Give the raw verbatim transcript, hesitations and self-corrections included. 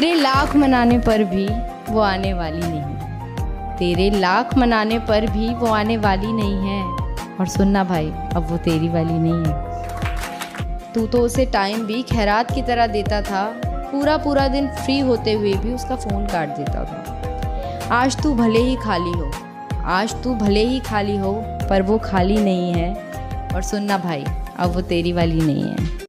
तेरे लाख मनाने पर भी वो आने वाली नहीं, तेरे लाख मनाने पर भी वो आने वाली नहीं है। और सुनना भाई, अब वो तेरी वाली नहीं है। तू तो उसे टाइम भी खैरात की तरह देता था, पूरा पूरा दिन फ्री होते हुए भी उसका फ़ोन काट देता था। आज तू भले ही खाली हो, आज तू भले ही खाली हो, पर वो खाली नहीं है। और सुनना भाई, अब वो तेरी वाली नहीं है।